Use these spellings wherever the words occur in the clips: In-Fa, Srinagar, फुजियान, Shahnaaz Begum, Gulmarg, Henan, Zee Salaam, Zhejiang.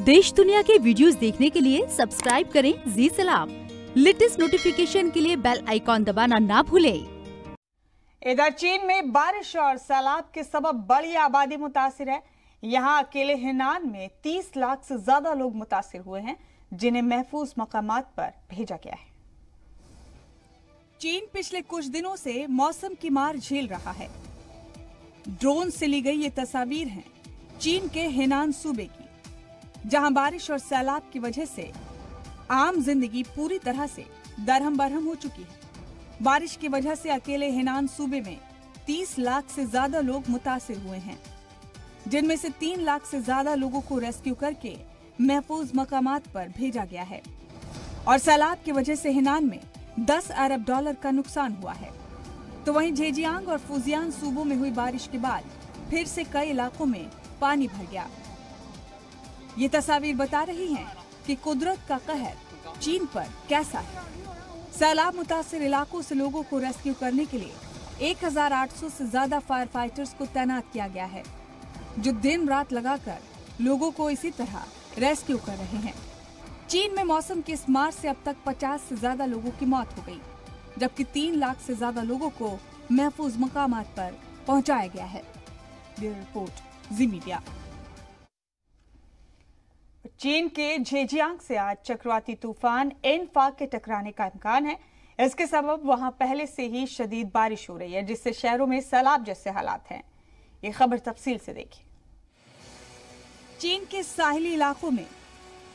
देश दुनिया के वीडियोस देखने के लिए सब्सक्राइब करें जी सलाम। लेटेस्ट नोटिफिकेशन के लिए बेल आइकॉन दबाना ना भूलें। इधर चीन में बारिश और सैलाब के सबब बड़ी आबादी मुतासिर है। यहाँ अकेले हेनान में 30 लाख से ज्यादा लोग मुतासिर हुए हैं, जिन्हें महफूज मकामात पर भेजा गया है। चीन पिछले कुछ दिनों से मौसम की मार झेल रहा है। ड्रोन से ली गई ये तस्वीर हैं चीन के हेनान सूबे की, जहां बारिश और सैलाब की वजह से आम जिंदगी पूरी तरह से दरहम बरहम हो चुकी है। बारिश की वजह से अकेले हेनान सूबे में 30 लाख से ज्यादा लोग मुतासिर हुए हैं, जिनमें से 3 लाख से ज्यादा लोगों को रेस्क्यू करके महफूज मकामात पर भेजा गया है। और सैलाब की वजह से हेनान में $10 अरब का नुकसान हुआ है। तो वहीं झेजियांग और फुजियान सूबों में हुई बारिश के बाद फिर से कई इलाकों में पानी भर गया। ये तस्वीर बता रही हैं कि कुदरत का कहर चीन पर कैसा है। सैलाब मुतासिर इलाकों से लोगों को रेस्क्यू करने के लिए 1800 से ज्यादा फायर फाइटर्स को तैनात किया गया है, जो दिन रात लगाकर लोगों को इसी तरह रेस्क्यू कर रहे हैं। चीन में मौसम की इस मार से अब तक 50 से ज्यादा लोगों की मौत हो गई, जबकि 3 लाख से ज्यादा लोगों को महफूज मकामात पर पहुंचाया गया है। ब्यूरो रिपोर्ट जी मीडिया। चीन के झेजियांग से आज चक्रवाती तूफान इन-फा के टकराने का इम्कान है। इसके सबब वहां पहले से ही शदीद बारिश हो रही है, जिससे शहरों में सैलाब जैसे हालात हैं। ये खबर तफसील से देखिए। चीन के साहिली इलाकों में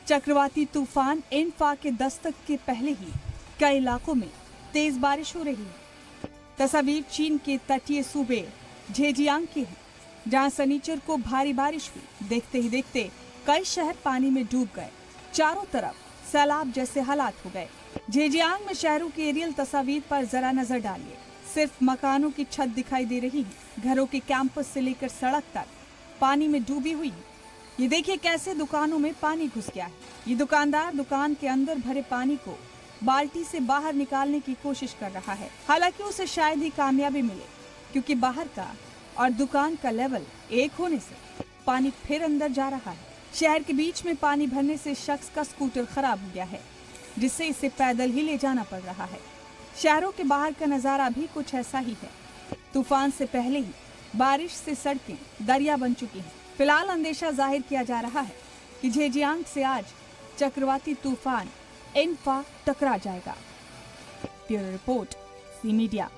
चक्रवाती तूफान इन-फा के दस्तक के पहले ही कई इलाकों में तेज बारिश हो रही है। तस्वीर चीन के तटीय सूबे झेजियांग की है, जहां शनिचर को भारी बारिश हुई। देखते ही देखते कई शहर पानी में डूब गए। चारों तरफ सैलाब जैसे हालात हो गए। झेजियांग में शहरों की एरियल तस्वीर पर जरा नजर डालिए। सिर्फ मकानों की छत दिखाई दे रही है। घरों के कैंपस से लेकर सड़क तक पानी में डूबी हुई है। ये देखिए कैसे दुकानों में पानी घुस गया है। ये दुकानदार दुकान के अंदर भरे पानी को बाल्टी से बाहर निकालने की कोशिश कर रहा है। हालांकि उसे शायद ही कामयाबी मिले, क्योंकि बाहर का और दुकान का लेवल एक होने से पानी फिर अंदर जा रहा है। शहर के बीच में पानी भरने से शख्स का स्कूटर खराब हो गया है, जिससे इसे पैदल ही ले जाना पड़ रहा है। शहरों के बाहर का नज़ारा भी कुछ ऐसा ही है। तूफान से पहले ही बारिश से सड़कें दरिया बन चुकी हैं। फिलहाल अंदेशा जाहिर किया जा रहा है कि झेजियांग से आज चक्रवाती तूफान इन-फा टकरा जाएगा। Bureau report C media.